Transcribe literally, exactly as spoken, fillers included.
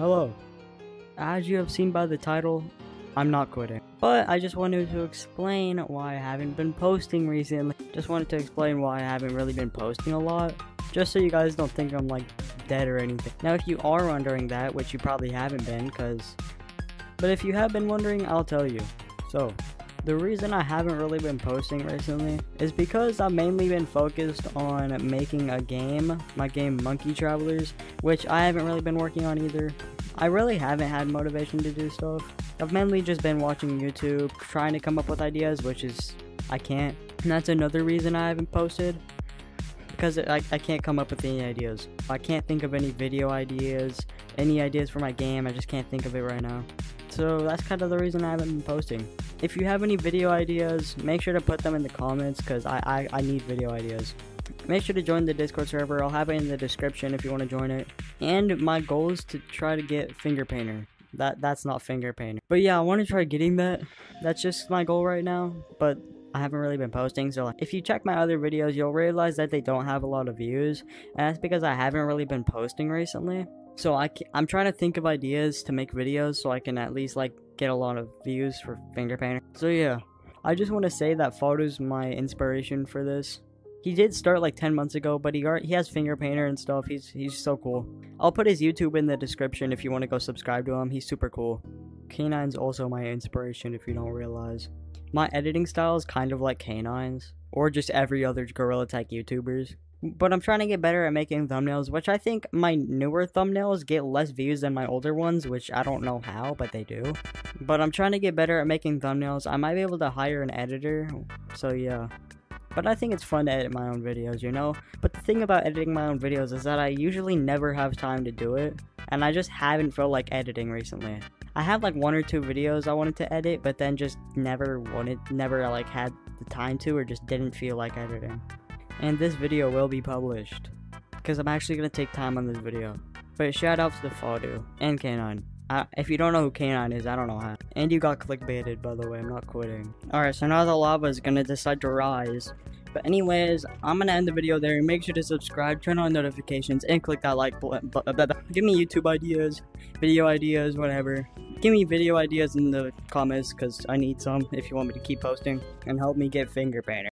Hello. As you have seen by the title, I'm not quitting. But I just wanted to explain why I haven't been posting recently. Just wanted to explain why I haven't really been posting a lot. Just so you guys don't think I'm like dead or anything. Now if you are wondering that, which you probably haven't been, because... But if you have been wondering, I'll tell you. So, the reason I haven't really been posting recently is because I've mainly been focused on making a game, my game Monkey Travelers, which I haven't really been working on either. I really haven't had motivation to do stuff. I've mainly just been watching YouTube, trying to come up with ideas, which is, I can't. And that's another reason I haven't posted, because I, I can't come up with any ideas. I can't think of any video ideas, any ideas for my game, I just can't think of it right now. So that's kind of the reason I haven't been posting. If you have any video ideas, make sure to put them in the comments because I, I, I need video ideas. Make sure to join the Discord server. I'll have it in the description if you want to join it. And my goal is to try to get Finger Painter. That, that's not Finger Painter. But yeah, I want to try getting that. That's just my goal right now. But I haven't really been posting. So like, if you check my other videos, you'll realize that they don't have a lot of views. And that's because I haven't really been posting recently. So I can, I'm trying to think of ideas to make videos so I can at least like get a lot of views for Finger Painter. So yeah, I just want to say that Faadoo's my inspiration for this. He did start like ten months ago, but he he has Finger Painter and stuff. He's he's so cool. I'll put his YouTube in the description if you want to go subscribe to him. He's super cool. K nine's also my inspiration if you don't realize. My editing style is kind of like K nine's or just every other Gorilla Tech YouTubers. But I'm trying to get better at making thumbnails, which I think my newer thumbnails get less views than my older ones, which I don't know how, but they do. But I'm trying to get better at making thumbnails. I might be able to hire an editor, so yeah. But I think it's fun to edit my own videos, you know? But the thing about editing my own videos is that I usually never have time to do it, and I just haven't felt like editing recently. I have like one or two videos I wanted to edit, but then just never wanted, never like had the time to, or just didn't feel like editing. And this video will be published, because I'm actually going to take time on this video. But shout outs to Faaduu and K nine. I, if you don't know who K nine is, I don't know how. And you got clickbaited, by the way, I'm not quitting. Alright, so now the lava is going to decide to rise. But anyways, I'm going to end the video there. Make sure to subscribe, turn on notifications, and click that like button. Give me YouTube ideas, video ideas, whatever. Give me video ideas in the comments, because I need some if you want me to keep posting. And help me get Finger Painter.